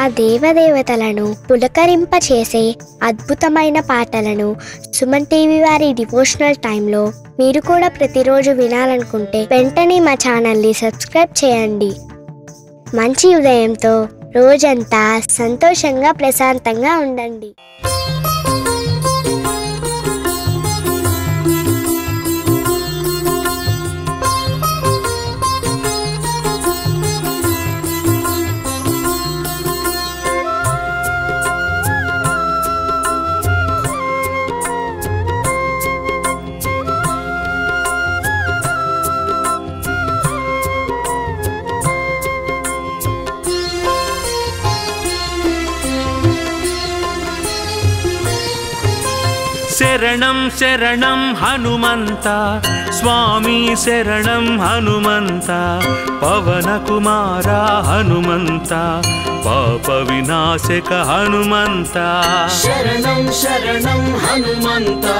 ఆ దేవదేవతలను పులకరింపచేసే అద్భుతమైన పాటలను సుమన్ టీవీ వారి డివోషనల్ టైంలో మీరు కూడా ప్రతిరోజు వినాలనుకుంటే వెంటనే మా ఛానల్ని సబ్స్క్రైబ్ చేయండి. మంచి ఉదయంతో రోజంతా సంతోషంగా ప్రశాంతంగా ఉండండి. शरणं शरणं हनुमंता स्वामी शरणं हनुमंता पवनकुमारा हनुमंता पाप विनाशक हनुमंता शरणं शरणं हनुमंता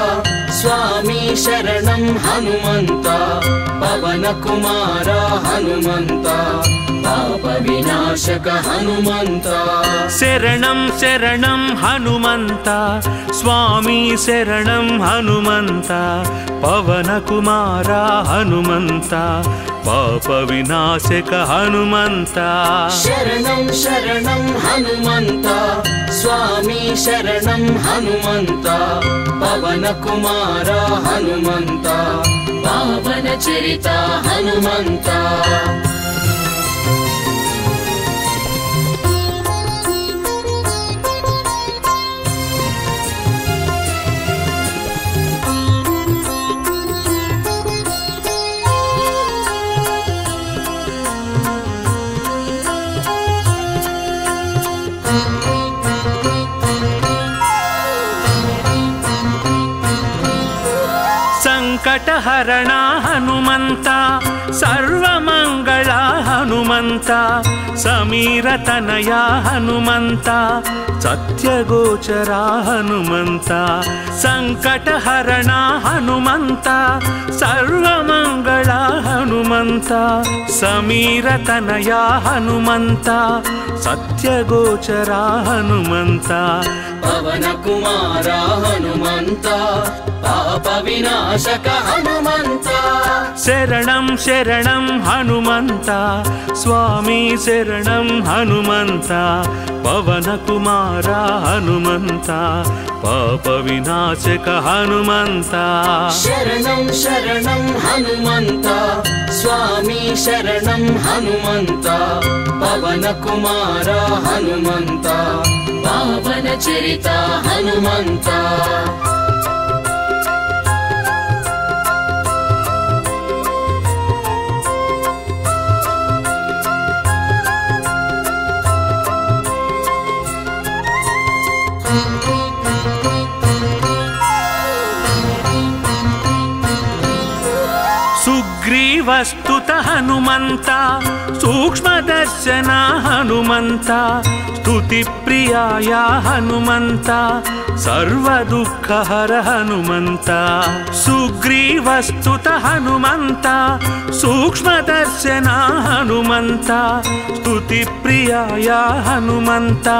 स्वामी शरणं हनुमंता पवनकुमारा हनुमंता पाप विनाशक हनुमंता शरणं शरणं हनुमंता स्वामी शरणं हनुमंता पवनकुमारा हनुमंता पाप विनाशक हनुमंता शरणं शरणं हनुमंता स्वामी शरणं हनुमंता पवनकुमारा हनुमंता पावनचरिता हनुमंता संकटहरणा हनुमंता सर्वमंगला हनुमंता समीरतनया हनुमंता सत्यगोचरा हनुमंता संकटहरणा हनुमंता सर्वमंगला हनुमंता समीरतनया हनुमंता सत्यगोचरा हनुमंता पवनकुमारा हनुमंता पाप विनाशक हनुमंता शरणं शरणं हनुमंता स्वामी शरणं हनुमंता पवनकुमारा हनुमंता पाप विनाशक हनुमंता शरणं शरणं हनुमंता स्वामी शरणं हनुमंता पवनकुमारा हनुमंता पावनचरिता हनुमंता सुग्रीवस्तुत हनुमंता सूक्ष्मदर्शना हनुमंता स्तुतिप्रियाया हनुमंता सर्वदुःखहर हनुमंता सुग्रीवस्तुत हनुमंता सूक्ष्मदर्शना हनुमंता स्तुतिप्रियाया हनुमंता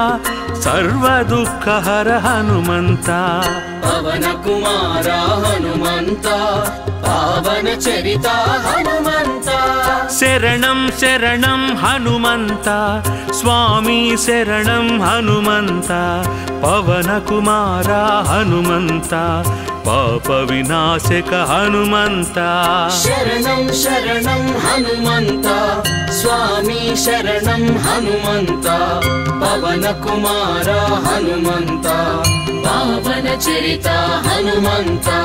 सर्वदुःखहर हनुमंता पवनकुमारा हनुमंता पावनचरिता हनुमंता शरणं शरणं हनुमंता स्वामी शरणं हनुमंता पवनकुमारा हनुमंता पाप विनाशक हनुमंता शरणं शरणं हनुमंता स्वामी शरणं हनुमंता पवनकुमारा हनुमंता पावनचरिता हनुमंता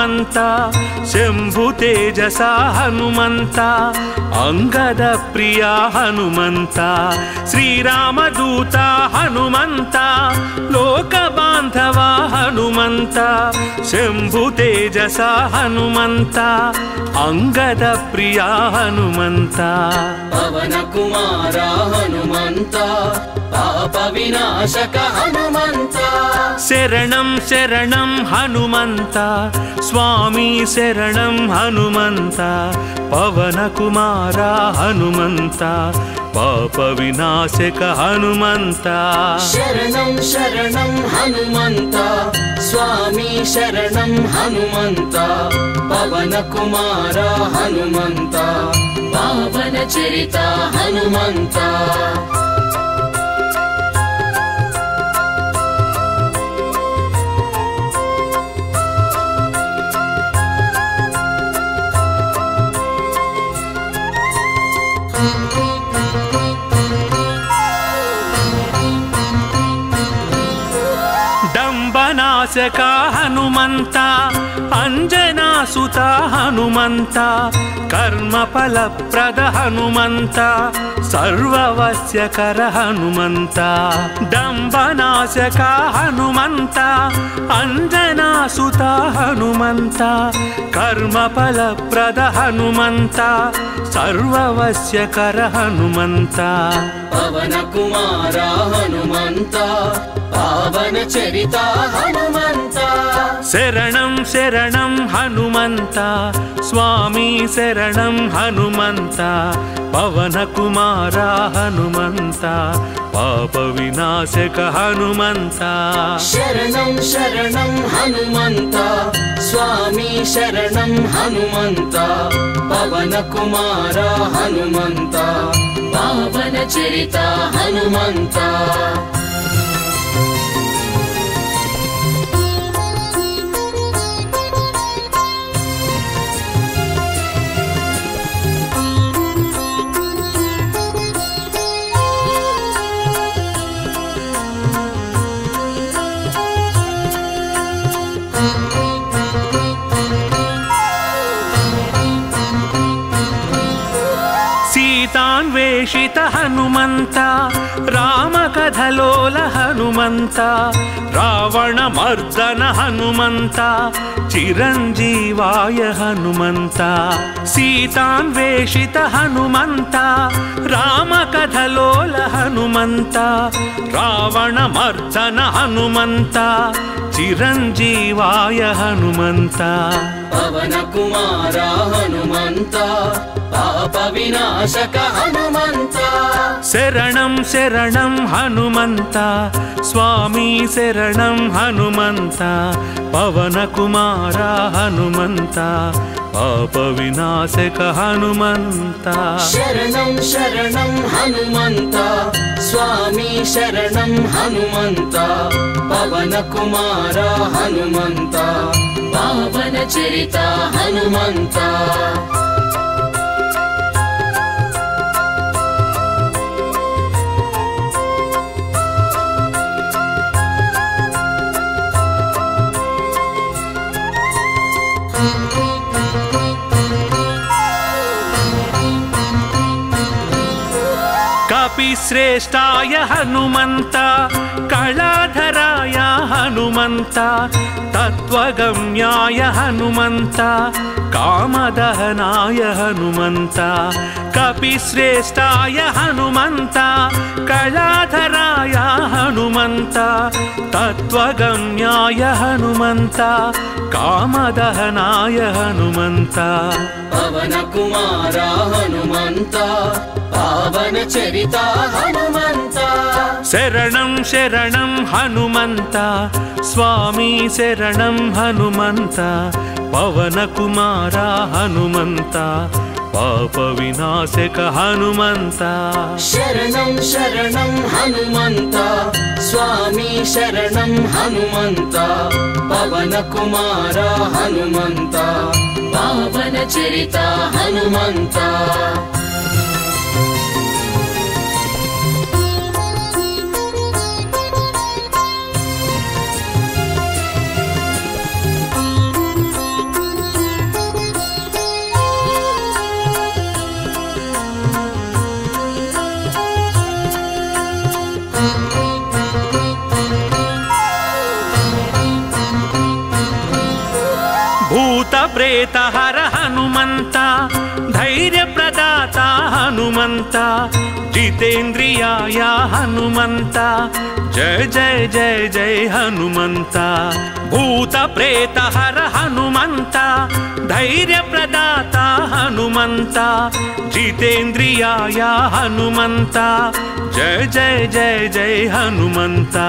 ಹನುಮಂತ ಶಂಭು ತೇಜಸ ಹನುಮಂತ ಅಂಗದ ಪ್ರಿಯ ಹನುಮಂತ ಶ್ರೀರಾಮದೂತ ಹನುಮಂತ ಲೋಕ ಬಾಂಧವ ಹನುಮಂತ ಶಂಭು ತೇಜಸ ಹನುಮಂತ ಅಂಗದ ಪ್ರಿಯ ಹನುಮಂತ ಪವನ ಕುಮಾರ ಹನುಮಂತ ಪಾಪ ವಿನಾಶಕ ಹನುಮಂತ ಶರಣಂ ಶರಣಂ ಹನುಮಂತ स्वामी शरणं हनुमंता पवन कुमारा हनुमंता पाप विनाशक हनुमंता शरणं शरणं हनुमंता स्वामी शरणं हनुमंता पवन कुमारा हनुमंता पावन चरिता हनुमंता नाशक हनुमंत अंजनासुत हनुमंत कर्मफलप्रद हनुमंत सर्ववश्यकर हनुमंत दंभनाशक हनुमंत अंजनासुत हनुमंत कर्मफलप्रद हनुमंत सर्ववश्यकर हनुमंत पवन कुमार हनुमंत पावन चरिता हनुमंत शरणं शरणं हनुमंत स्वामी शरणं हनुमंत पवन कुमार हनुमंत पाप विनाशक हनुमंत शरणं शरणं हनुमंत स्वामी शरणं हनुमंत पवन कुमार हनुमंत पावन चरिता हनुमंत शीतान्वेषित हनुमंत राम कथलोल हनुमंत रावण मर्दन हनुमंत चिरंजीवाय हनुमंत सीतान्वेषित हनुमंत राम कथलोल हनुमंत रावण मर्दन हनुमंत चिरंजीवाय हनुमंत पवन कुमार हनुमंत पाप विनाशक हनुमंत शरणं शरणं हनुमंत स्वामी शरणं हनुमंत पवन कुमार हनुमंत पाप विनाशक हनुमंत शरणं शरणं हनुमंत स्वामी शरणं हनुमंत पवन कुमार हनुमंत पावन चरिता हनुमंत श्रेष्ठाय हनुमंत कलाधराय हनुमंत तत्वगम्याय हनुमंत कामदहनाय हनुमंत कपिश्रेष्ठाय हनुमंत कलाधराय हनुमंत तत्वगम्याय हनुमंत कामदहनाय हनुमंत पवन कुमार हनुमंत पावन चरिता हनुमंत शरणं शरणं हनुमंत स्वामी शरणं हनुमंत पवन कुमार हनुमंत पाप विनाशक हनुमंत शरणं शरणं हनुमंत स्वामी शरणं हनुमंत पवन कुमार हनुमंत पावन चरिता हनुमंत करता हर हनुमंता, धैर्य प्रदाता हनुमंता, जितेंद्रियाय हनुमंता, जय जय जय जय हनुमंता। भूत प्रेत हर हनुमंता, धैर्य प्रदाता हनुमंता, जितेंद्रियाय हनुमंता, जय जय जय जय हनुमंता।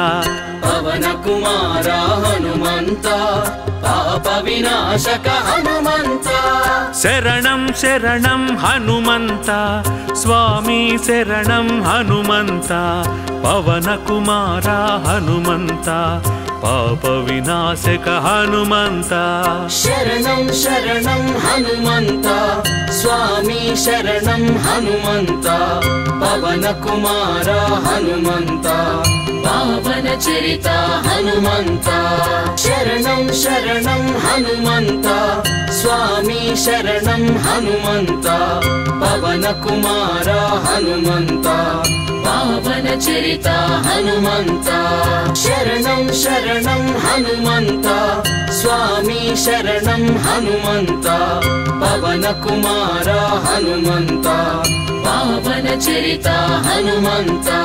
पवन कुमारा हनुमंता, पाप विनाशक हनुमंता, शरणं शरणं हनुमंता, स्वामी शरणं हनुमंता। पवन कुमारा हनुमंता, पाप विनाशक हनुमंता, शरणं शरणं हनुमंता, स्वामी शरणं हनुमंता। पवन कुमारा हनुमंता, पावन चरिता हनुमंता, शरणं शरणं हनुमंता, स्वामी शरणं हनुमंता। पवन कुमारा हनुमंता, पावन चरिता हनुमंता, शरणं शरणं हनुमंता, स्वामी शरणं हनुमंता। पवन कुमारा हनुमंता, पावन चरिता हनुमंता,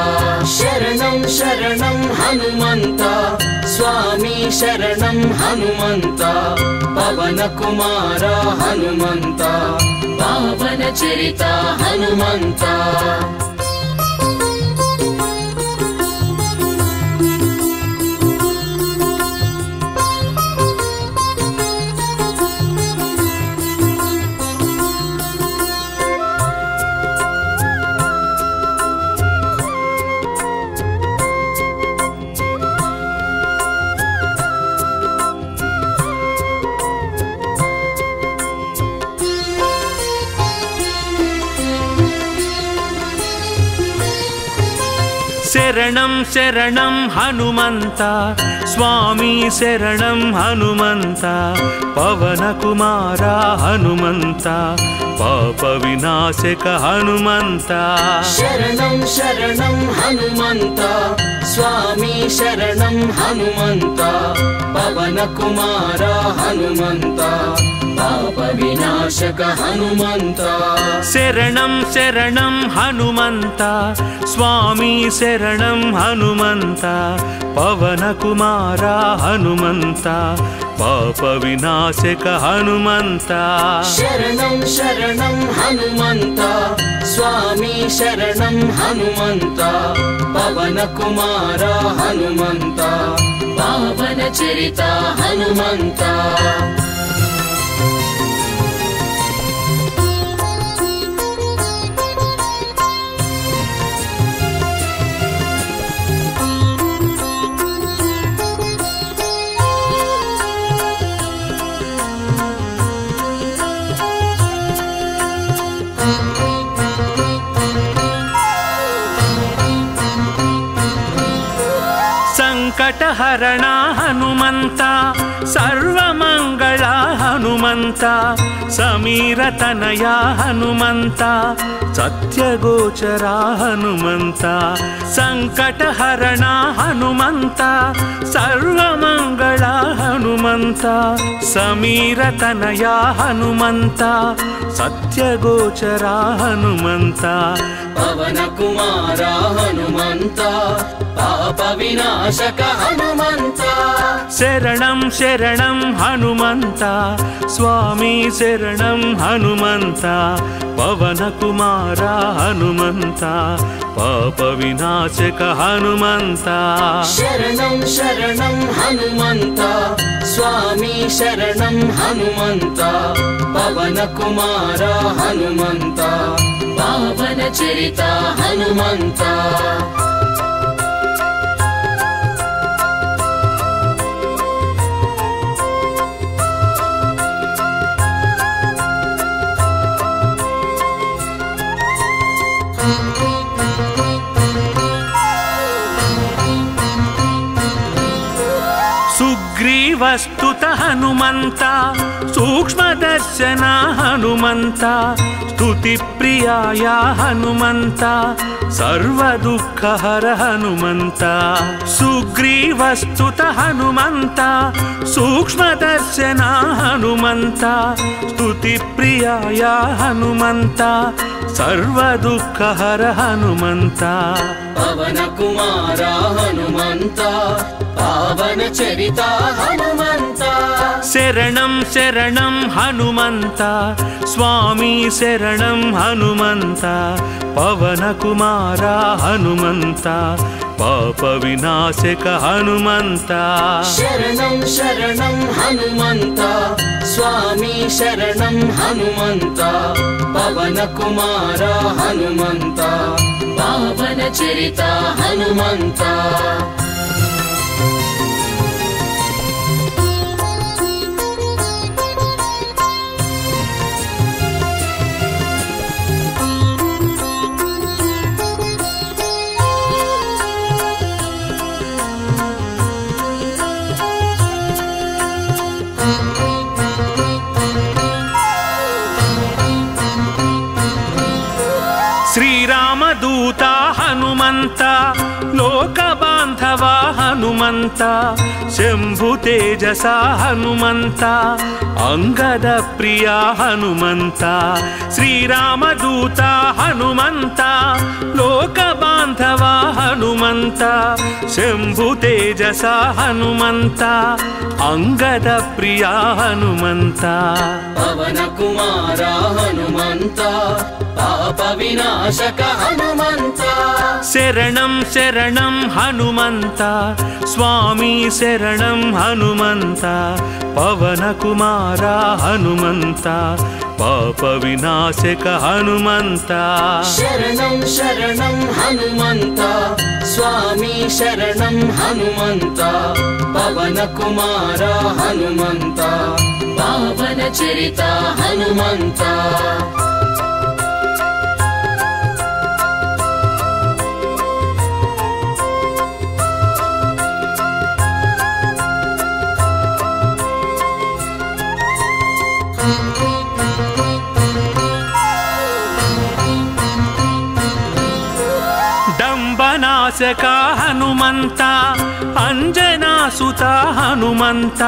शरणं शरणं हनुमंता, स्वामी शरणं हनुमंता। पवन कुमारा हनुमंता, पावन चरिता हनुमंता। शरणं शरणं हनुमंता, स्वामी शरणं हनुमंता, पवन कुमारा हनुमंता, पाप विनाशक हनुमंता, शरणं शरणं हनुमंता, स्वामी शरणं हनुमंता। पवन कुमारा हनुमंता, पाप विनाशक हनुमंता, शरणं शरणं हनुमंता, स्वामी शरणं हनुमंता, पवन कुमारा हनुमंता, पाप विनाशक हनुमंता, शरणं शरणं हनुमंता, स्वामी शरणं हनुमंता। पवन कुमारा हनुमंता, पावन चरिता हनुमंता। संकट हरणा हनुमंता, सर्वमंगला हनुमंता, समीर तनया हनुमंता, सत्यगोचरा हनुमंता। संकट हरणा हनुमंता, सर्वमंगला हनुमंता, समीर तनया हनुमंता, सत्यगोचरा हनुमंता। पवन कुमारा हनुमंता, पाप विनाशक हनुमंता, शरणं शरणं हनुमंता, स्वामी शरणं हनुमंता। पवन कुमारा हनुमंता, पाप विनाशक हनुमंता, शरणं शरणं हनुमंता, स्वामी शरणं हनुमंता। पवन कुमारा हनुमंता, पावन चरिता हनुमंता। वस्तुत हनुमंत सूक्ष्म दर्शन हनुमंत स्तुति प्रियाय हनुमंत सर्व दुख हर हनुमंत सुग्रीवस्तुत हनुमंत सूक्ष्म दर्शन हनुमंत स्तुति प्रियाय हनुमंत सर्व दुख हर हनुमंत पवन कुमार हनुमंत पावन चरिता हनुमंत शरणम शरणम हनुमंत स्वामी शरणम हनुमंत पवन कुमार हनुमंत पाप विनाशक हनुमंत शरणम शरणम हनुमंत स्वामी शरणम हनुमंत पवन कुमार हनुमंत पावन चरिता हनुमंत श्रीरामदूता हनुमंत लोक बांधव हनुमंत शंभु तेजसा हनुमंत अंगद प्रिय हनुमंत श्रीरामदूता हनुमंत लोक बांधव हनुमंत शंभु तेजसा हनुमंत अंगद प्रिय हनुमंत पवन कुमार हनुमंत पाप विनाशक हनुमंत शरणम शरणम हनुमंत स्वामी शरणम हनुमंत पवन कुमार हनुमंत पाप विनाशक हनुमंत शरणम शरणम हनुमंत स्वामी शरणम हनुमंत पवन कुमार हनुमंत पावन चरिता हनुमंत दंभनाशक हनुमंत अंजनासुत हनुमंत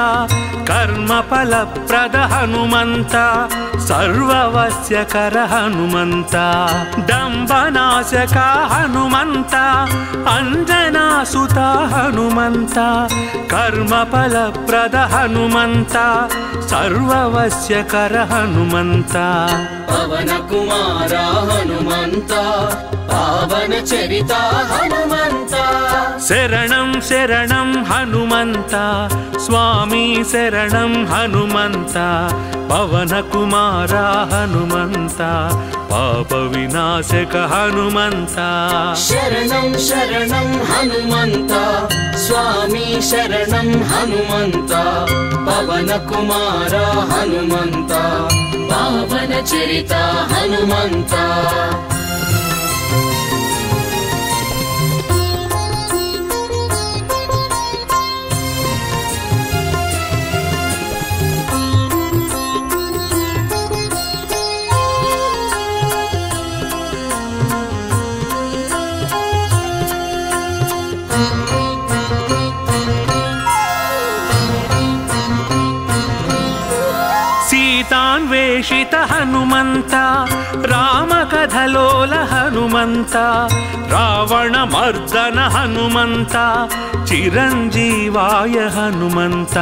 कर्मफल प्रद हनुमंत सर्ववश्यकर हनुमंत दंभनाशक हनुमंत अंजनासुत हनुमंत कर्मफल प्रद हनुमंत सर्ववश्यकर हनुमंत पवन कुमार हनुमंत पावन चरिता हनुमंत शरणम शरणम हनुमंत स्वामी शरणम हनुमंत पवन कुमार हनुमंत पाप विनाशक हनुमंत शरणम शरणम हनुमंत स्वामी शरणम हनुमंत पवन कुमार हनुमंत पावन चरिता हनुमंत सीतान्वेषित हनुमंत राम कथलोल हनुमंत रावण मर्दन हनुमंत चिरंजीवाय हनुमंत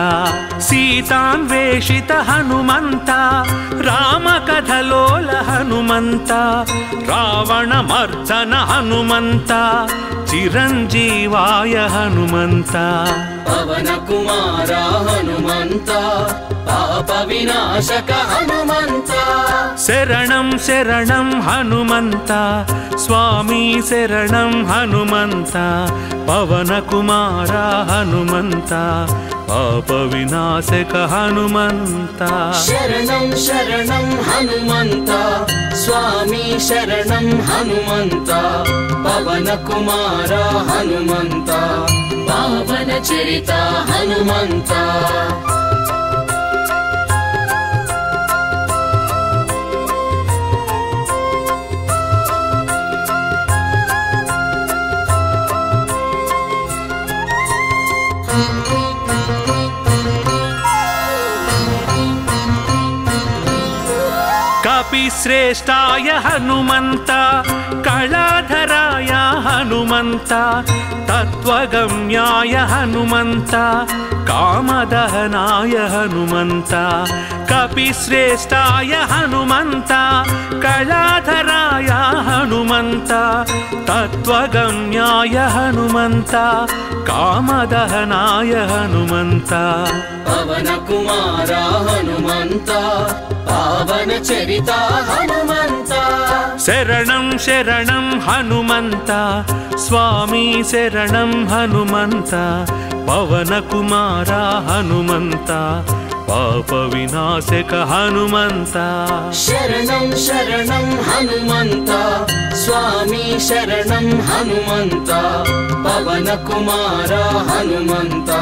सीतान्वेषित हनुमंत राम कथलोल हनुमंत रावण मर्दन हनुमंत चिरंजीवाय हनुमंत पवन कुमार हनुमंत पाप विनाशक हनुमंत शरणम शरणम हनुमंत स्वामी शरणम हनुमंत पवन कुमार हनुमंत पाप विनाशक हनुमंत शरणम शरणम हनुमंत स्वामी शरणम हनुमंत पवन कुमार हनुमंत पावन चरिता हनुमंता। श्रेष्ठाय हनुमंता कलाधराय हनुमंता तत्वगम्याय हनुमंता कामदहनाय हनुमंता। कपिश्रेष्ठाय हनुमंता कलाधराय हनुमंता तत्वगम्याय हनुमंता कामदहनाय हनुमंता। पवन कुमारा हनुमंता पावन चरिता हनुमंता। शरणं शरणं हनुमंता स्वामी शरणं हनुमंता। पवन कुमारा हनुमंता पाप विनाशक हनुमंता। शरणं शरणं हनुमंता स्वामी शरणं हनुमंता। पवन कुमारा हनुमंता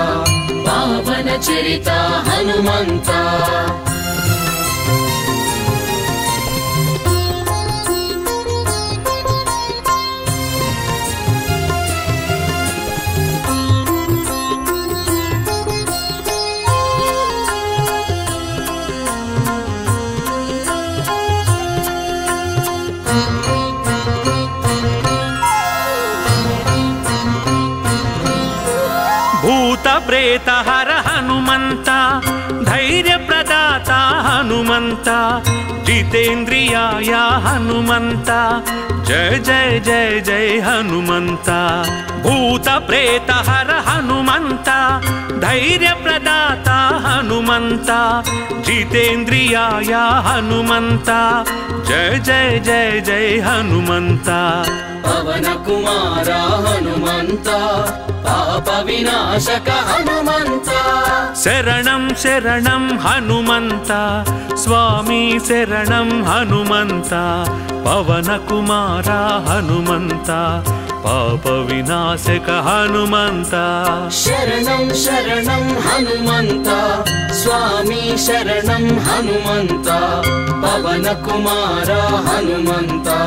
पावन चरिता हनुमंता। प्रेत हर हनुमंता धैर्य प्रदाता हनुमंता जितेंद्रियाय हनुमंता जय जय जय जय हनुमंता। भूत प्रेत हर हनुमंता धैर्य प्रदाता हनुमंता जितेंद्रियाय हनुमंता जय जय जय जय हनुमंता। पवन कुमारा हनुमंता पाप विनाशक हनुमंता। शरणं शरणं हनुमंता स्वामी शरणं हनुमंता। पवन कुमारा हनुमंता पाप विनाशक हनुमंता। शरणं शरणं हनुमंता स्वामी शरणं हनुमंता। पवन कुमारा हनुमंता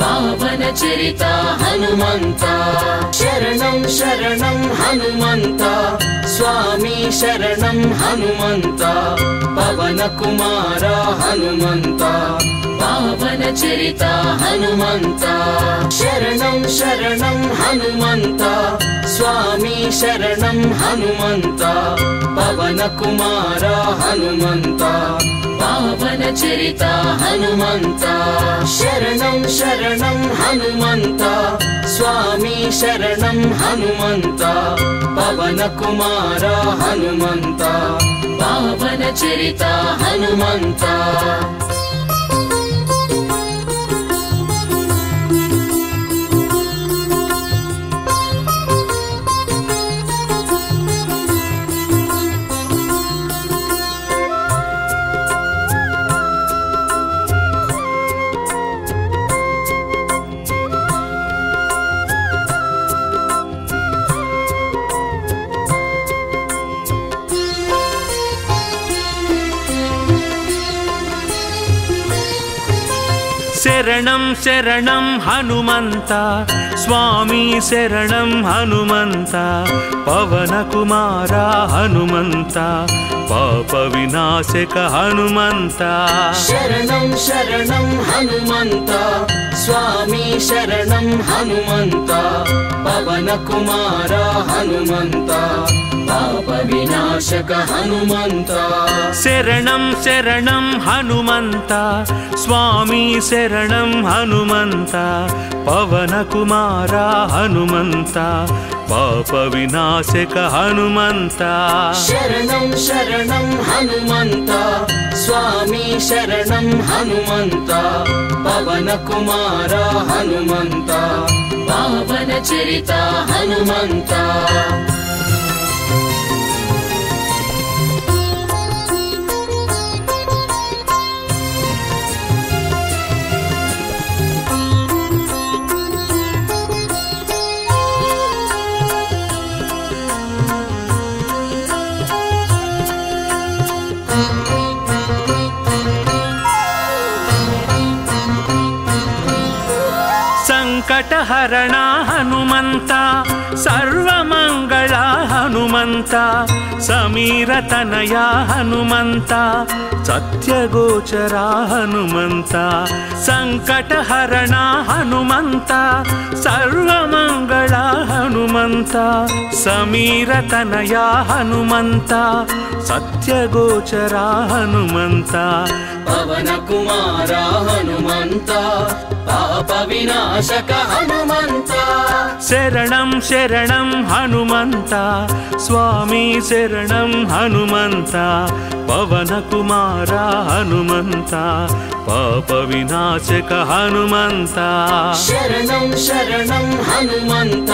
पावन चरिता हनुमंता। शरणं शरणं हनुमंता स्वामी शरणं हनुमंता। पवन कुमारा हनुमंता पावन चरिता हनुमंता। शरणं शरणं हनुमंता स्वामी शरणं हनुमंता। पवन कुमारा हनुमंता पावन चरिता हनुमंता। शरणं शरणं हनुमंता स्वामी शरणं हनुमंता। पवन कुमारा हनुमंता पावन चरिता हनुमंता। शरणं शरणं हनुमंता स्वामी शरणं हनुमंता। पवन कुमारा हनुमंता पाप विनाशक हनुमंता। शरणं शरणं हनुमंता स्वामी शरणं हनुमंता। पवन कुमारा हनुमंता पाप विनाशक हनुमंता। शरणं शरणं हनुमंता स्वामी शरणं हनुमंता। पवन कुमारा हनुमंता पाप विनाशक हनुमंता। शरणं शरणं हनुमंता स्वामी शरणं हनुमंता। पवन कुमारा हनुमंता पावन चरिता हनुमंता। ಸಂಕಟಹರಣ ಹನುಮಂತ ಸರ್ವಮಂಗಳ ಹನುಮಂತ ಸಮೀರತನಯ ಹನುಮಂತ ಸತ್ಯಗೋಚರ ಹನುಮಂತ ಸಂಕಟಹರಣ ಹನುಮಂತ ಸರ್ವಮಂಗಳ ಹನುಮಂತ ಸಮೀರತನಯ ಹನುಮಂತ ಸತ್ಯಗೋಚರ ಹನುಮಂತ ಪವನ ಕುಮಾರ ಹನುಮಂತ ಪಾಪ ವಿನಾಶಕ ಹನುಮಂತ ಶರಣಂ ಶರಣಂ ಹನುಮಂತ ಸ್ವಾಮಿ ಶರಣಂ ಹನುಮಂತ ಪವನ ಕುಮಾರ ಹನುಮಂತ ಪಾಪ ವಿನಾಶಕ ಹನುಮಂತ ಶರಣಂ ಶರಣಂ ಹನುಮಂತ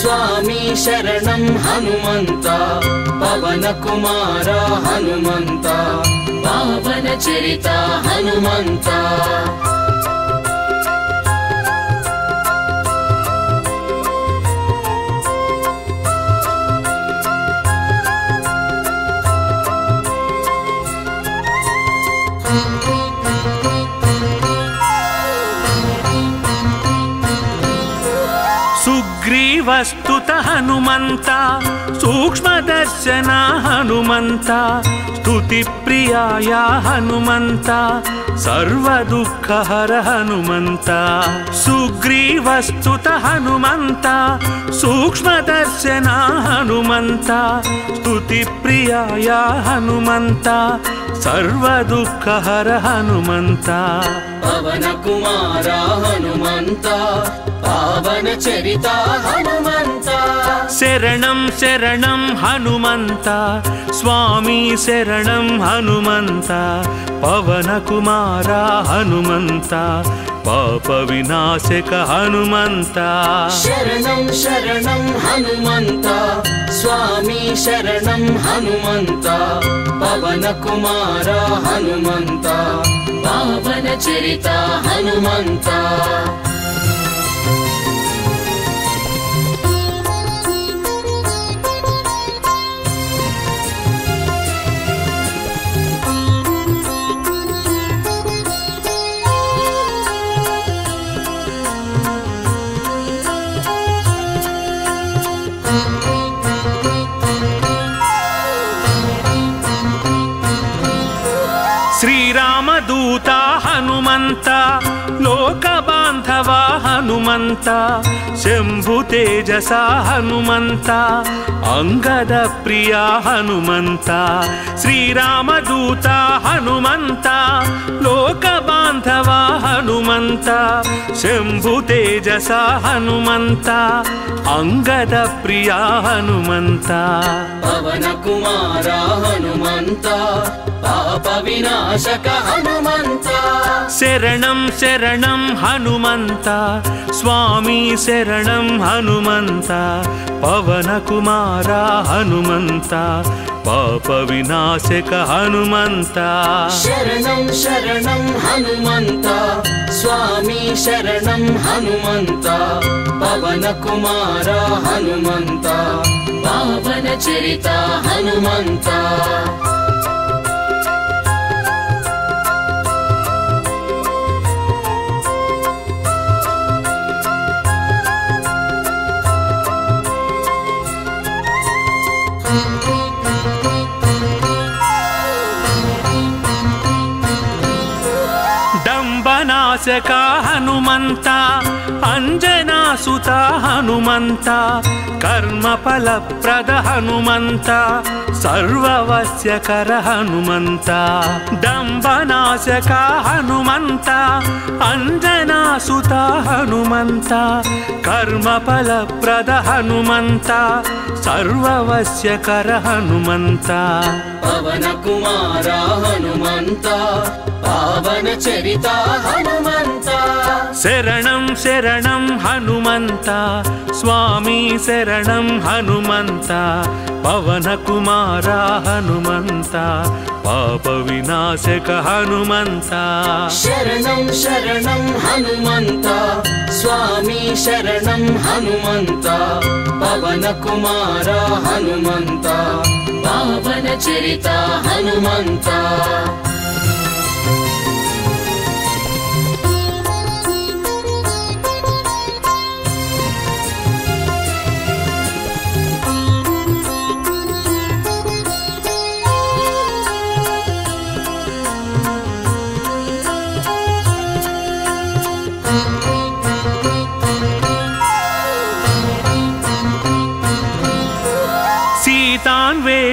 ಸ್ವಾಮಿ ಶರಣಂ ಹನುಮಂತ ಪವನ ಕುಮಾರ ಹನುಮಂತ ಪಾವನ ಚರಿತ ಹನುಮಂತ ಸುಗ್ರೀವಸ್ತುತ ಹನುಮಂತ ಸೂಕ್ಷ್ಮದರ್ಶನ ಹನುಮಂತ ಸ್ತುತಿಪ್ರಿಯಾಯ ಹನುಮಂತ ಸರ್ವದುಃಖಹರ ಹನುಮಂತ ಸುಗ್ರೀವಸ್ತುತ ಹನುಮಂತ ಸೂಕ್ಷ್ಮದರ್ಶನ ಹನುಮಂತ ಸ್ತುತಿಪ್ರಿಯಾಯ ಹನುಮಂತ ಸರ್ವದುಃಖಹರ ಹನುಮಂತ ಪವನ ಕುಮಾರ ಹನುಮಂತ ಪಾವನ ಚರಿತ ಹನುಮಂತ ಶರಣಂ ಶರಣಂ ಹನುಮಂತ ಸ್ವಾಮಿ ಶರಣಂ ಹನುಮಂತ ಪವನ ಕುಮಾರ ಹನುಮಂತ ಪಾಪ ವಿನಾಶಕ ಹನುಮಂತ ಶರಣಂ ಶರಣಂ ಹನುಮಂತ ಸ್ವಾಮಿ ಶರಣಂ ಹನುಮಂತ ಪವನ ಕುಮಾರ ಹನುಮಂತ ಪಾವನ ಚರಿತ ಹನುಮಂತ ಶ್ರೀರಾಮದೂತ ಹನುಮಂತ ಲೋಕ ಬಾಂಧವ ಹನುಮಂತ ಶಂಭು ತೇಜಸ ಹನುಮಂತ ಅಂಗದ ಪ್ರಿಯ ಹನುಮಂತ ಶ್ರೀರಾಮದೂತ ಹನುಮಂತ ಲೋಕ ಬಾಂಧವ ಹನುಮಂತ ಶಂಭು ತೇಜಸ ಹನುಮಂತ ಅಂಗದ ಪ್ರಿಯ ಹನುಮಂತ ಪವನ ಕುಮಾರ ಹನುಮಂತ ಪಾಪ ವಿನಾಶಕ ಹನುಮಂತ ಶರಣಂ ಶರಣಂ ಹನುಮಂತ ಸ್ವಾಮಿ ಶರಣಂ ಹನುಮಂತ ಪವನ ಕುಮಾರ ಹನುಮಂತ ಪಾಪ ವಿನಾಶಕ ಹನುಮಂತ ಶರಣಂ ಶರಣಂ ಹನುಮಂತ ಸ್ವಾಮಿ ಶರಣಂ ಹನುಮಂತ ಪವನ ಕುಮಾರ ಹನುಮಂತ ಪಾವನ ಚರಿತ ಹನುಮಂತ ದಂಬನಾಶಕ ಹನುಮಂತ ಅಂಜನಾಸುತ ಹನುಮಂತ ಕರ್ಮಫಲಪ್ರದ ಹನುಮಂತ ಸರ್ವವಶ್ಯಕರ ಹನುಮಂತ ದಂಬನಾಶಕ ಹನುಮಂತ ಅಂಜನಾಸುತ ಹನುಮಂತ ಕರ್ಮಫಲಪ್ರದ ಹನುಮಂತ ಸರ್ವವಶ್ಯಕರ ಹನುಮಂತ ಪವನ ಕುಮಾರ ಹನುಮಂತ ಪಾವನ ಚರಿತ ಹನುಮಂತ ಶರಣಂ ಶರಣಂ ಹನುಮಂತ ಸ್ವಾಮಿ ಶರಣಂ ಹನುಮಂತ ಪವನ ಕುಮಾರ ಹನುಮಂತ ಪಾಪ ವಿನಾಶಕ ಹನುಮಂತ ಶರಣಂ ಶರಣಂ ಹನುಮಂತ ಸ್ವಾಮಿ ಶರಣಂ ಹನುಮಂತ ಪವನ ಕುಮಾರ ಹನುಮಂತ ಪಾವನ ಚರಿತ ಹನುಮಂತ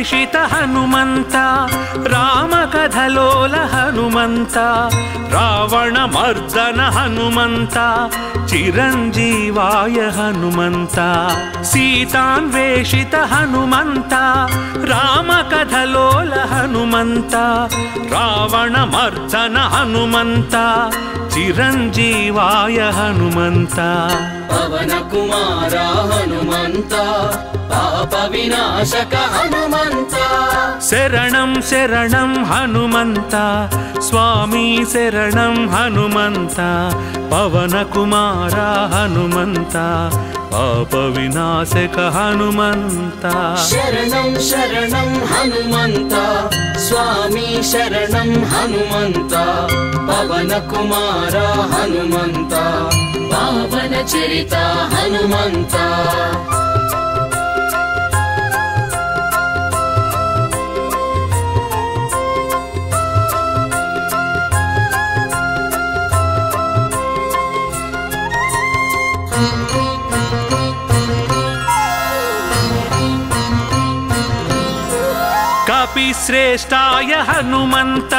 శేషిత హనుమంత రామ కథలోల హనుమంత రావణ మర్దన హనుమంత చిరంజీవాయ హనుమంత సీతాన్వేషిత హనుమంత రామ కథలోల హనుమంత రావణ మర్దన హనుమంత చిరంజీవాయ హనుమంత పవన కుమార హనుమంత పాప వినాశక హనుమంత శరణం శరణం హనుమంత స్వామి శరణం హనుమంత పవన కుమార హనుమంత పాప వినాశక హనుమంత శరణం శరణం హనుమంత స్వామి శరణం హనుమంత పవన కుమార హనుమంత పావన చరిత హనుమంత श्रेष्ठाय हनुमंत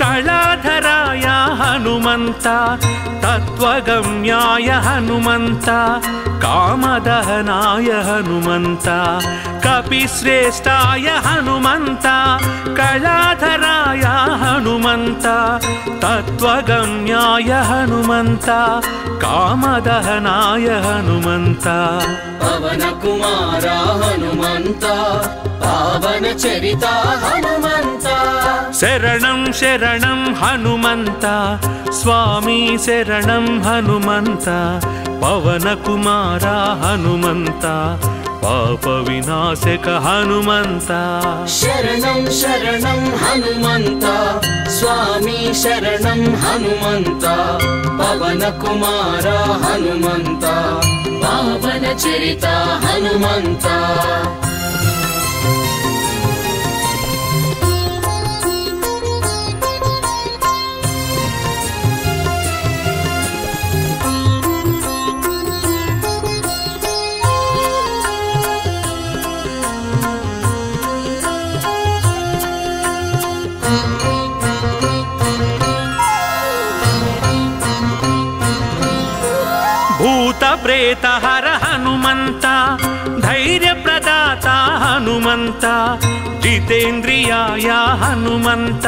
कलाधराय हनुमंत तत्वगम्याय हनुमंत कामदहनाय हनुमंत कपिश्रेष्ठाय हनुमंत कलाधराय हनुमंत तत्वगम्याय हनुमंत कामदहनाय हनुमंत पवन कुमार हनुमंत पावन चरिता हनुमंत शरणं शरणं हनुमंत स्वामी शरणं हनुमंत पवन कुमार हनुमंत पाप विनाशक हनुमंत शरणं शरणं हनुमंत स्वामी शरणं हनुमंत पवन कुमार हनुमंत पावन चरिता हनुमंत प्रेत हर हनुमंत धैर्य प्रदाता हनुमंत जितेंद्रियाय हनुमंत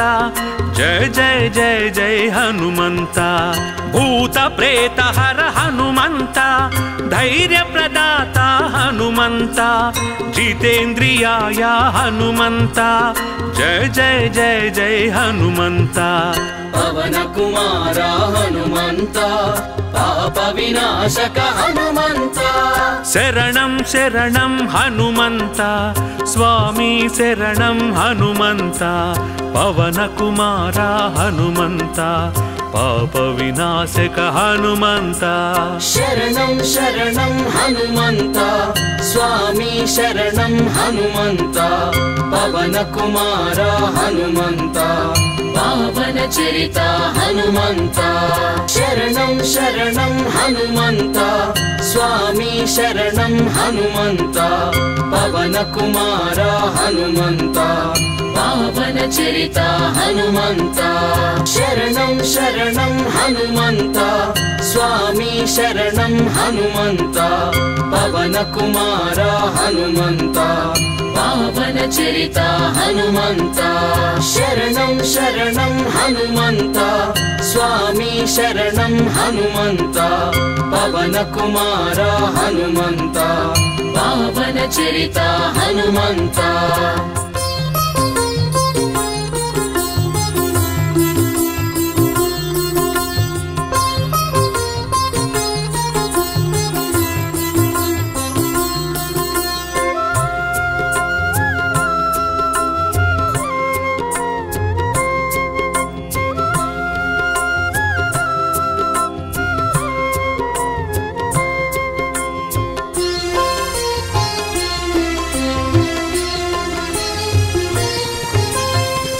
जय जय जय जय हनुमंत भूत प्रेत हर हनुमंत धैर्य प्रदाता हनुमंत जितेंद्रियाय हनुमंत जय जय जय जय हनुमंत पवन कुमार हनुमंत पाप विनाशक हनुमंत शरणं शरणं हनुमंत स्वामी शरणं हनुमंत पवन कुमार हनुमंत पाप विनाशक हनुमंत शरणं शरणं हनुमंत स्वामी शरणं हनुमंत पवन कुमार हनुमंत पावन चरिता हनुमंत शरणं शरणं हनुमंत स्वामी शरणं हनुमंत पवन कुमार हनुमंत पावन चरिता हनुमंत शरणं शरणं हनुमंत स्वामी शरणं हनुमंत पवन कुमार हनुमंत पावन चरिता हनुमंत शरणं शरणं हनुमंत स्वामी शरणं हनुमंत पवन कुमार हनुमंत पावन चरिता हनुमंत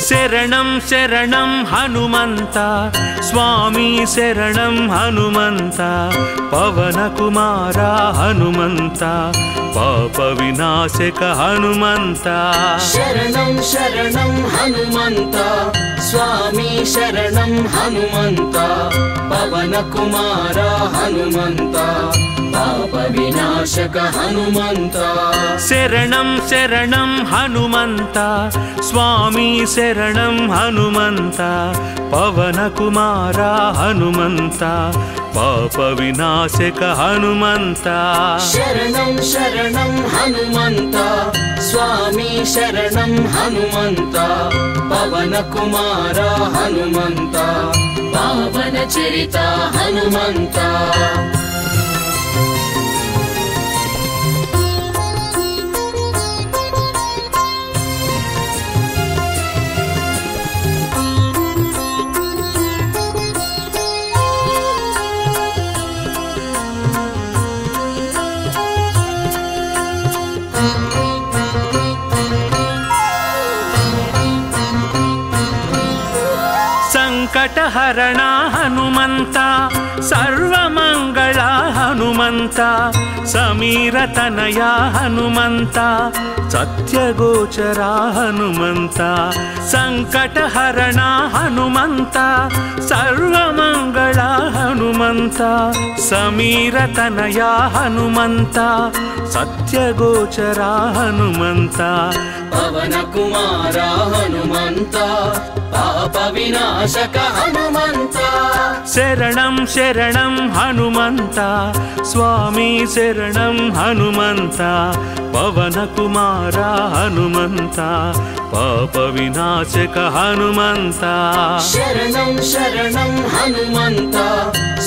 शरणं शरणं हनुमंता स्वामी शरणं हनुमंता पवनकुमारा हनुमंता पाप विनाशक हनुमंता शरणं शरणं हनुमंता स्वामी शरणं हनुमंता पवनकुमारा हनुमंता पाप विनाशक हनुमंता शरणं शरणं हनुमंता स्वामी शरणं हनुमंता पवनकुमारा हनुमंता पाप विनाशक हनुमंता शरणं शरणं हनुमंता स्वामी शरणं हनुमंता पवनकुमारा हनुमंता पावनचरिता हनुमंता संकटहरणा हनुमंता सर्वमंगला हनुमंता समीरतनया हनुमंता सत्यगोचरा हनुमंता संकटहरणा हनुमंता सर्वमंगला हनुमंता समीरतनया हनुमंता सत्यगोचरा हनुमंता पवनकुमारा हनुमंता पाप विनाशक हनुमंता शरणं शरणं हनुमंता स्वामी शरणं हनुमंता पवनकुमारा हनुमंता पाप विनाशक हनुमंता शरणं शरणं हनुमंता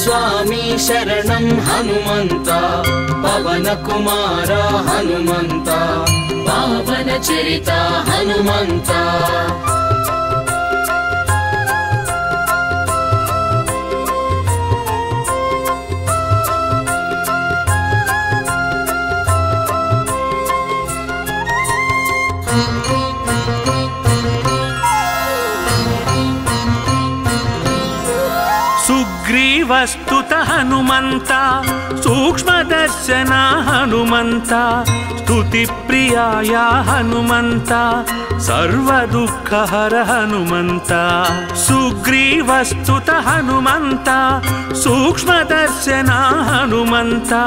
स्वामी शरणं हनुमंता पवनकुमारा हनुमंता पावनचरिता हनुमंता वस्तुत हनुमंता सूक्ष्मदर्शना हनुमंता स्तुति प्रियाया हनुमंता सर्वदुःखहर हनुमंता सुग्रीवस्तुत हनुमंता सूक्ष्मदर्शना हनुमंता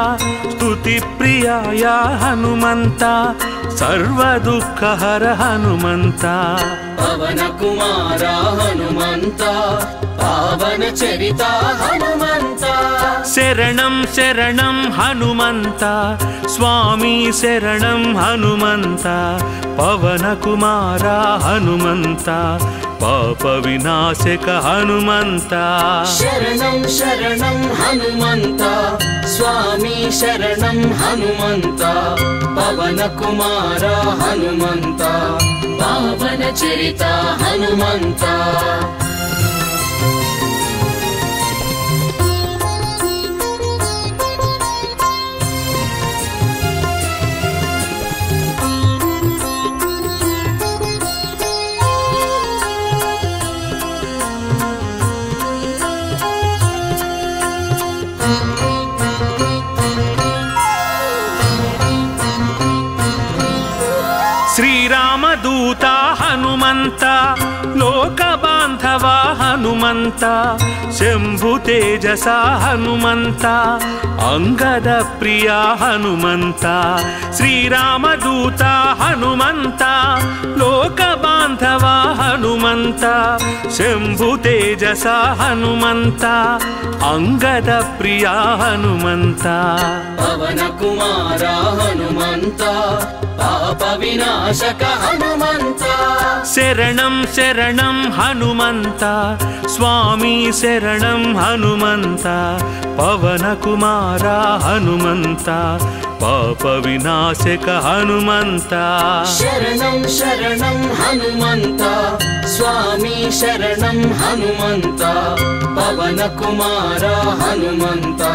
स्तुति प्रियाया हनुमंता सर्वदुःखहर हनुमंता पवनकुमारा हनुमंता पावनचरिता हनुमंता शरणं शरणं हनुमंता स्वामी शरणं हनुमंता पवनकुमारा हनुमंता पाप विनाशक हनुमंता शरणं शरणं हनुमंता स्वामी शरणं हनुमंता पवनकुमारा हनुमंता पावनचरिता हनुमंता श्रीरामदूता हनुमंता लोकबांधवा हनुमंता शंभुतेजसा हनुमंता अंगद प्रिया हनुमंता श्रीरामदूता हनुमंता लोकबांधवा हनुमंता शंभुतेजसा हनुमंता अंगद प्रिया हनुमंता पवनकुमारा हनुमंता पाप विनाशक हनुमंता शरणं शरणं हनुमंता स्वामी शरणं हनुमंता पवनकुमारा हनुमंता पाप विनाशक हनुमंता शरणं शरणं हनुमंता स्वामी शरणं हनुमंता पवनकुमारा हनुमंता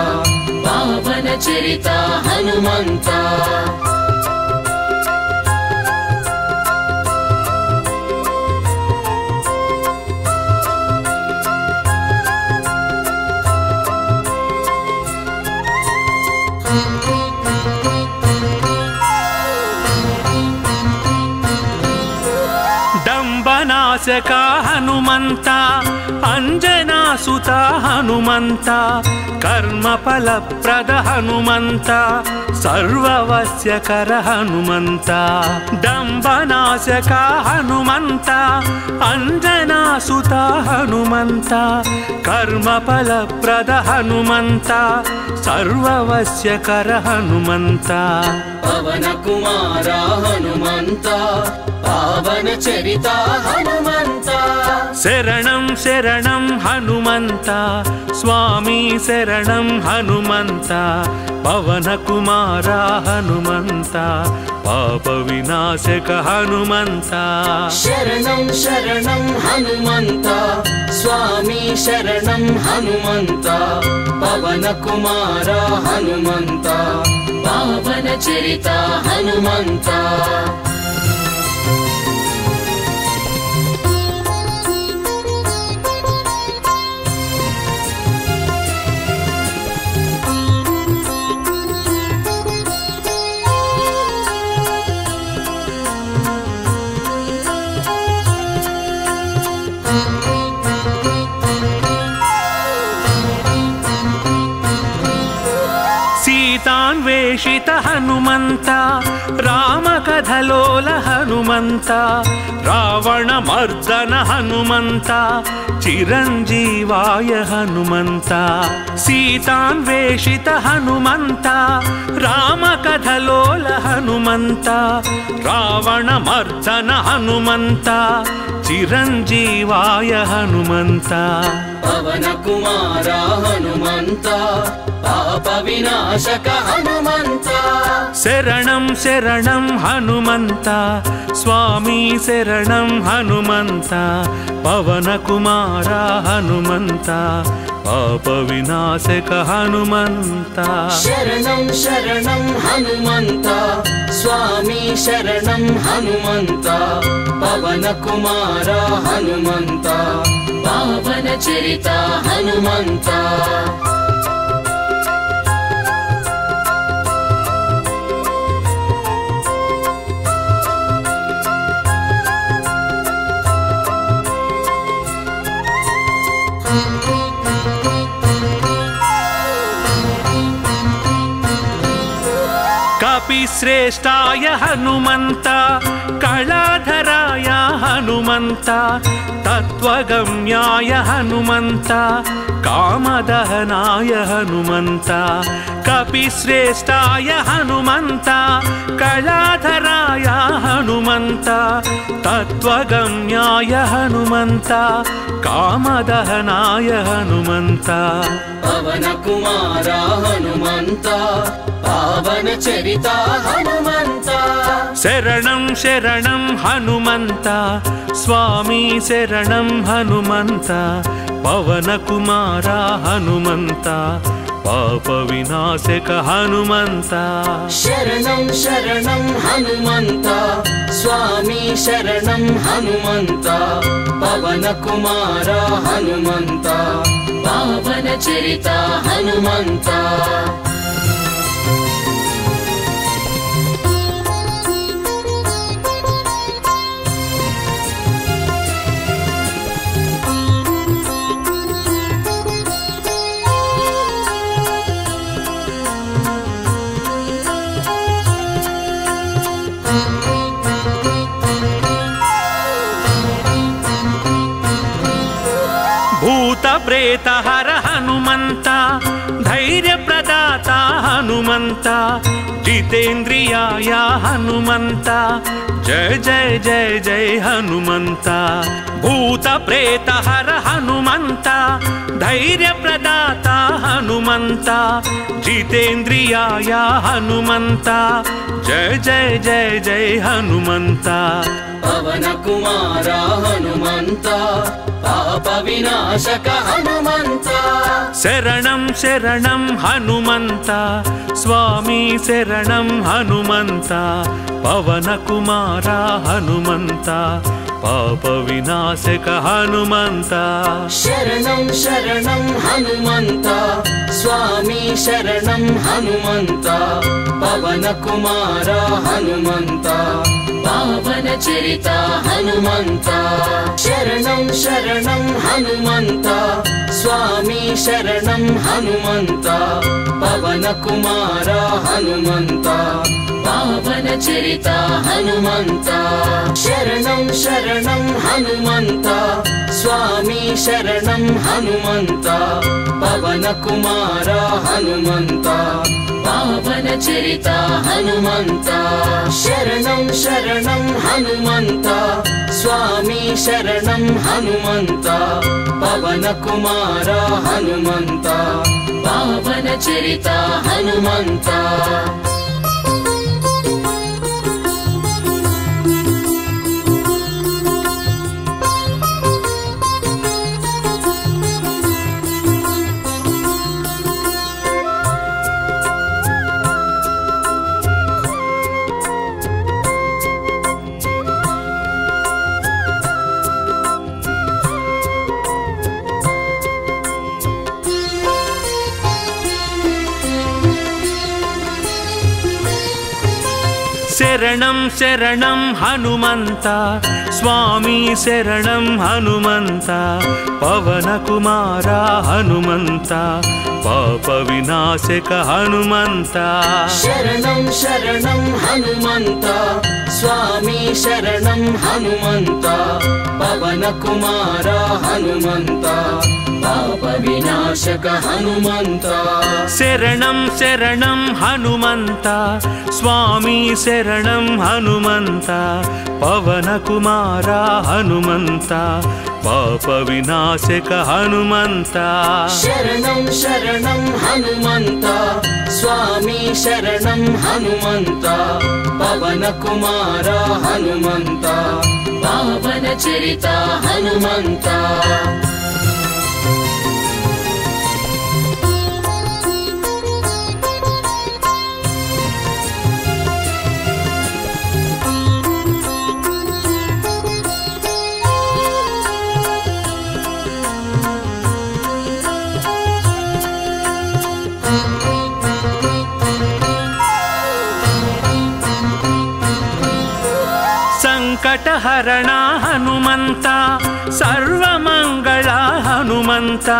पावनचरिता हनुमंता रक्षका हनुमंता अंजना सुता हनुमंता कर्मफल प्रद हनुमंता सर्ववश्यकर हनुमंता दंभनाशका हनुमंता अंजना सुता हनुमंता कर्मफल प्रद हनुमंता सर्ववश्यकर हनुमंता पवन कुमारा हनुमंता पावन चरिता हनुमंता शरणं शरणं हनुमंता स्वामी शरणं हनुमंता पवन कुमारा हनुमंता पाप विनाशक हनुमंता शरणं शरणं हनुमंता स्वामी शरणं हनुमंता पवन कुमारा हनुमंता पावन चरिता हनुमंता। सीतान्वेषित हनुमंता राम कथलोल हनुमंता रावण मर्दन हनुमंता चिरंजीवाय हनुमंता सीतान्वेषित हनुमंता राम कथलोल हनुमंता रावण मर्दन हनुमंता चिरंजीवाय हनुमंता पवन कुमारा हनुमंता पाप विनाशक हनुमंता शरणं शरणं हनुमंता स्वामी शरणं हनुमंता पवन कुमारा हनुमंता पाप विनाशक हनुमंता शरणं शरणं हनुमंता स्वामी शरणं हनुमंता पवन कुमारा हनुमंता पावन चरिता हनुमंता। श्रेष्ठाय हनुमंता कलाधराय हनुमंता तत्वगम्याय हनुमंता कामदहनाय हनुमंता कपिश्रेष्ठाय हनुमंता कलाधराय हनुमंता तत्वगम्याय हनुमंता कामदहनाय हनुमंता पवन कुमारा हनुमंता पावन चरिता हनुमंता शरणं शरणं हनुमंता स्वामी शरणं हनुमंता पवन कुमारा हनुमंता पाप विनाशक हनुमंता शरणं शरणं हनुमंता स्वामी शरणं हनुमंता पवन कुमारा हनुमंता पावन चरिता हनुमंता। प्रेत हर हनुमंता धैर्य प्रदाता हनुमंता जितेंद्रियाय हनुमंता जय जय जय जय हनुमंता भूत प्रेत हर हनुमंता धैर्य प्रदाता हनुमंता जितेंद्रियाय हनुमंता जय जय जय जय हनुमंता पवन कुमारा हनुमंता पाप विनाशक हनुमंता शरणं शरणं हनुमंता स्वामी शरणं हनुमंता पवन कुमारा हनुमंता पाप विनाशक हनुमंता शरणं शरणं हनुमंता स्वामी शरणं हनुमंता पवन कुमारा हनुमंता पावन चरिता हनुमंता। शरणं शरणं हनुमंता, स्वामी शरणं हनुमंता। पवन कुमारा हनुमंता, पावन चरिता हनुमंता। शरणं शरणं हनुमंता, स्वामी शरणं हनुमंता। पवन कुमारा हनुमंता, पावन चरिता हनुमंता। शरणं शरणं हनुमंता, स्वामी शरणं हनुमंता। पवन कुमारा हनुमंता, पावन चरिता हनुमंता। शरणं शरणं हनुमंता, स्वामी शरणं हनुमंता। पवन कुमारा हनुमंता, पाप विनाशक हनुमंता। शरणं शरणं हनुमंता, स्वामी शरणं हनुमंता। पवन कुमारा हनुमंता, पाप विनाशक हनुमंता। शरणं शरणं हनुमंता, स्वामी शरणं हनुमंता। पवन कुमारा हनुमंता, पाप विनाशक हनुमंता। शरणं शरणं हनुमंता, स्वामी शरणं हनुमंता। पवन कुमारा हनुमंता, पावन चरिता हनुमंता। संकट हरणा हनुमंता, सर्वमंगला हनुमंता।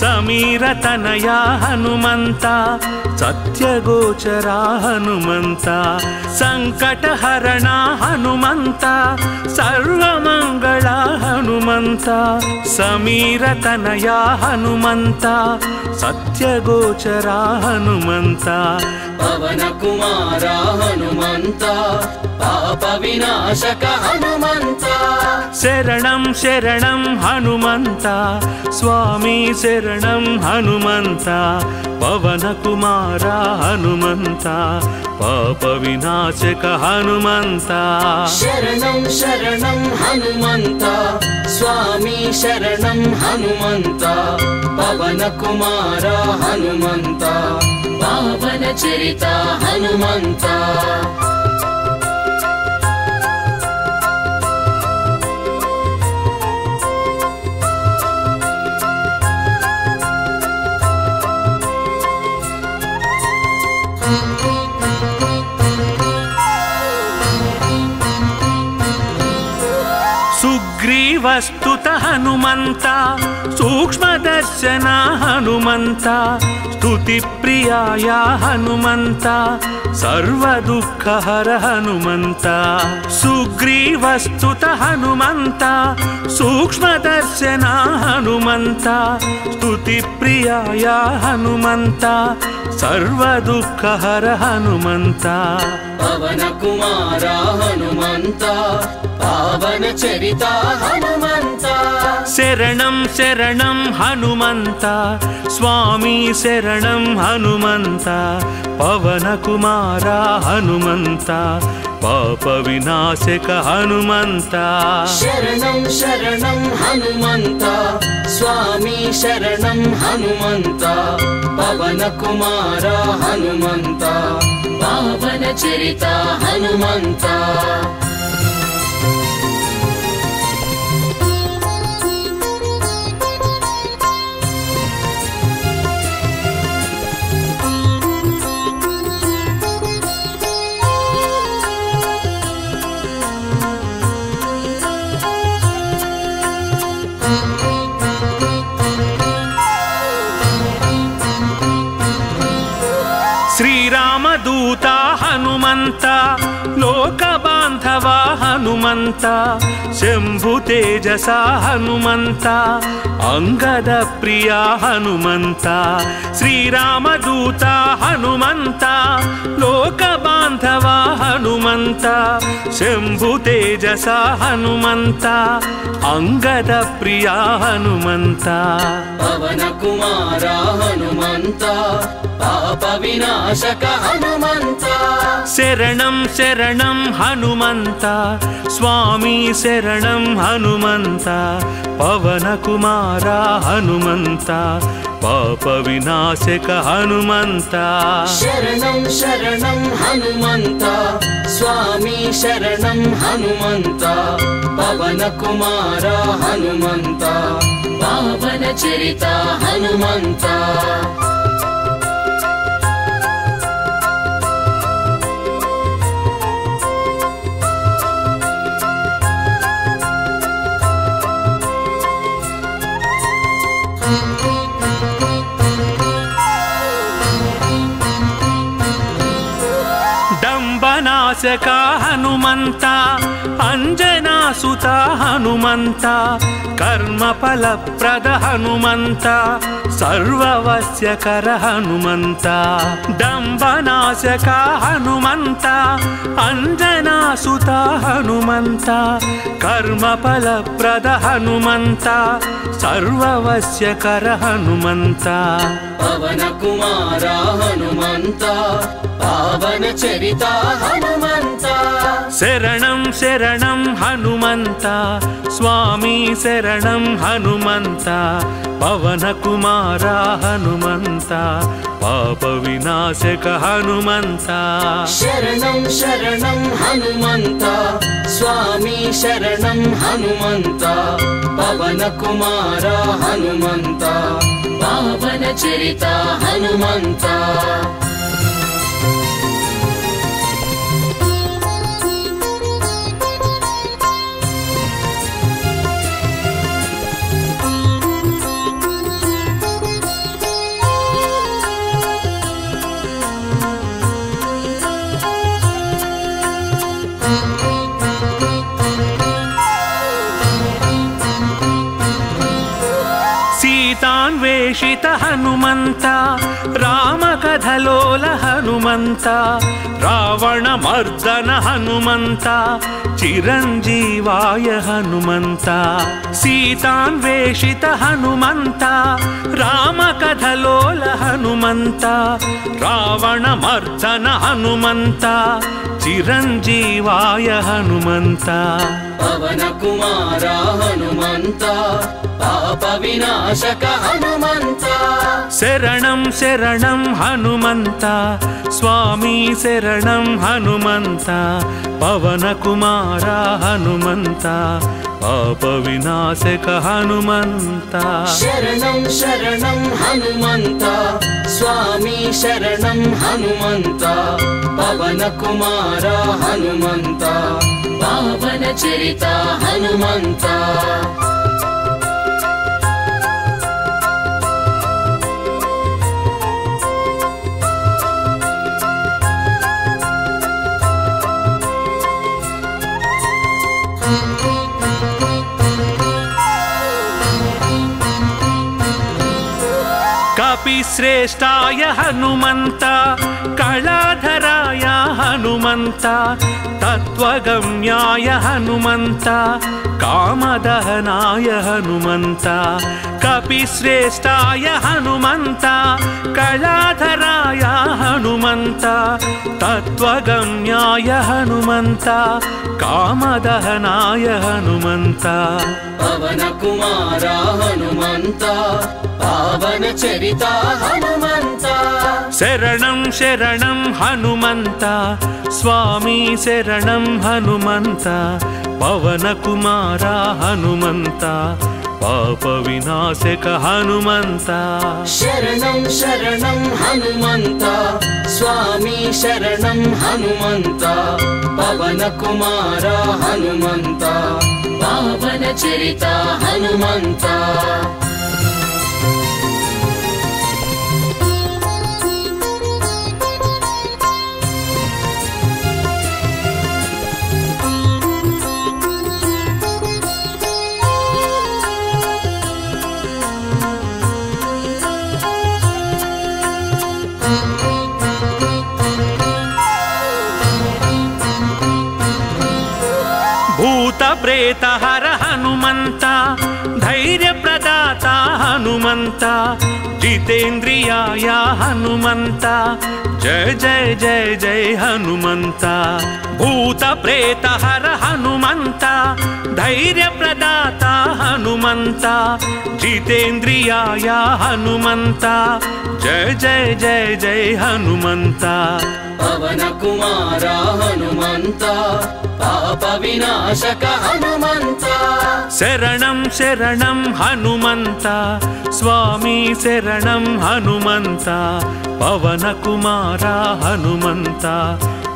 समीर तनया हनुमंता, सत्य गोचरा हनुमंता। संकट हरणा हनुमंता, सर्वमंगला हनुमंता। समीर तनया हनुमंता, सत्य गोचरा हनुमंता। पवन कुमारा हनुमंता, पाप विनाशक हनुमंता। शरणं शरणं हनुमंता, स्वामी शरणं हनुमंता। पवन कुमारा हनुमंता, पाप विनाशक हनुमंता। शरणं शरणं हनुमंता, स्वामी शरणं हनुमंता। पवन कुमारा हनुमंता, पावन चरिता हनुमंता। सुग्रीवस्तुत हनुमंता, सूक्ष्मदर्शन हनुमंता। स्तुति प्रियाय हनुमंता, सर्वदुःखहर हनुमंता। सुग्रीवस्तुत हनुमंता, सूक्ष्मदर्शन हनुमंता। स्तुति प्रियाय हनुमंता, सर्वदुःखहर हनुमंता। पवन कुमारा हनुमंता, पावन चरिता हनुमंता। शरणं शरणं हनुमंता, स्वामी शरणं हनुमंता। पवन कुमारा हनुमंता, पाप विनाशक हनुमंता। शरणं शरणं हनुमंता, स्वामी शरणं हनुमंता। पवन कुमारा हनुमंता, पावन चरिता हनुमंता। ಹನುಮಂತ ಲೋಕ ಬಾಂಧವ ಹನುಮಂತ ಶಂಭು ತೇಜಸ ಹನುಮಂತ ಅಂಗದ ಪ್ರಿಯ ಹನುಮಂತ ಶ್ರೀರಾಮದೂತ ಹನುಮಂತ ಲೋಕ ಬಾಂಧವ ಹನುಮಂತ ಶಂಭು ತೇಜಸ ಹನುಮಂತ ಅಂಗದ ಪ್ರಿಯ ಹನುಮಂತ ಪವನ ಕುಮಾರ ಹನುಮಂತ ಪಾಪ ವಿನಾಶಕ ಹನುಮಂತ ಶರಣಂ ಶರಣಂ ಹನುಮಂತ स्वामी शरणं हनुमंत पवन कुमार हनुमंत पाप विनाशक हनुमंत शरणं शरणं हनुमंत स्वामी शरणं हनुमंत पवन कुमार हनुमंत पावन चरित हनुमंत ಡಂಬನಾಶಕ ಹನುಮಂತ ಅಂಜನಾಸುತ ಹನುಮಂತ ಕರ್ಮಫಲಪ್ರದ ಹನುಮಂತ ಸರ್ವವಸ್ಯಕರ ಹನುಮಂತ ಡಂಬನಾಶಕ ಹನುಮಂತ ಅಂಜನಾಸುತ ಹನುಮಂತ ಕರ್ಮಫಲಪ್ರದ ಹನುಮಂತ ಸರ್ವವಸ್ಯಕರ ಹನುಮಂತ ಪವನ ಕುಮಾರ ಹನುಮಂತ ಪಾವನ ಚರಿತ ಹನುಮಂತ ಶರಣಂ ಶರಣಂ ಹನುಮಂತ ಸ್ವಾಮಿ ಶರಣಂ ಹನುಮಂತ ಪವನ ಕುಮಾರ ಹನುಮಂತ ಪಾಪ ವಿನಾಶಕ ಹನುಮಂತ ಶರಣಂ ಶರಣಂ ಹನುಮಂತ ಸ್ವಾಮಿ ಶರಣಂ ಹನುಮಂತ ಪವನ ಕುಮಾರ ಹನುಮಂತ ಪಾವನ ಚರಿತ ಹನುಮಂತ ವೇಷಿತ ಹನುಮಂತ ರಾಮಕಥಲೋಲ ಹನುಮಂತ ರಾವಣ ಮರ್ದನ ಹನುಮಂತ ಚಿರಂಜೀವಾಯ ಹನುಮಂತ ಸೀತಾನ್ವೇಷಿತ ಹನುಮಂತ ರಾಮಕಥಲೋಲ ಹನುಮಂತ ರಾವಣ ಮರ್ದನ ಹನುಮಂತ ಚಿರಂಜೀವಾಯ ಹನುಮಂತ ಪವನ ಕುಮಾರ ಹನುಮಂತ ಪಾಪ ವಿನಾಶಕ ಹನುಮಂತ ಶರಣಂ ಶರಣಂ ಹನುಮಂತ ಸ್ವಾಮಿ ಶರಣಂ ಹನುಮಂತ ಪವನ ಕುಮಾರ ಹನುಮಂತ ಪಾಪ ವಿನಾಶಕ ಹನುಮಂತ ಶರಣಂ ಶರಣಂ ಹನುಮಂತ ಸ್ವಾಮಿ ಶರಣಂ ಹನುಮಂತ ಪವನ ಕುಮಾರ ಹನುಮಂತ ಪಾವನ ಚರಿತ ಹನುಮಂತ श्रेष्ठाय हनुमंत कलाधराय हनुमंत तत्वगम्याय हनुमंत कामदहनाय हनुमंत कपिश्रेष्ठाय हनुमंत कलाधराय हनुमंत तत्वगम्याय हनुमंत कामदहनाय हनुमंत पवन कुमार हनुमंत पावन चरिता हनुमंत शरणं शरणं हनुमंत स्वामी शरणं हनुमंत पवन कुमार हनुमंत पाप विनाशक हनुमंत शरणं शरणं हनुमंत स्वामी शरणं हनुमंत पवन कुमार हनुमंत पावन चरित हनुमंत प्रेत हर हनुमंता धैर्य प्रदाता हनुमंता जितेंद्रियाय हनुमंता जय जय जय जय हनुमंता भूत प्रेत हर हनुमंता धैर्य प्रदाता हनुमंता जितेंद्रियाय हनुमंता जय जय जय जय हनुमंता पवन कुमार हनुमंता पाप विनाशक हनुमंता शरणम शरणम हनुमंता स्वामी शरणम हनुमंता पवन कुमार हनुमंता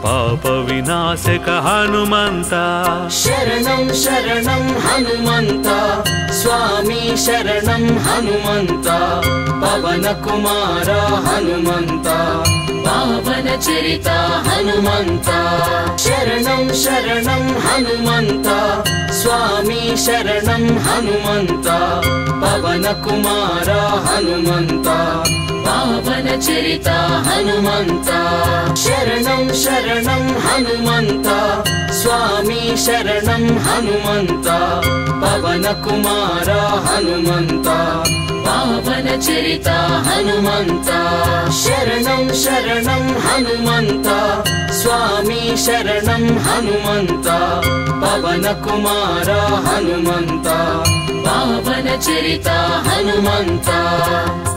पाप विनाशक हनुमंता शरणम हनुमंता स्वामी शरणम हनुमंता पवन कुमार हनुमंता पावन चरिता हनुमंता शरणम हनुमंता स्वामी शरणम हनुमंता पवन कुमार हनुमंता पावन चरिता हनुमंता शरणम हनुमंता स्वामी शरणम हनुमंता पवन कुमार हनुमंता पावन चरिता हनुमंता शरणम हनुमंता स्वामी शरणम हनुमंता पवन कुमार हनुमंता पावन चरिता हनुमंता।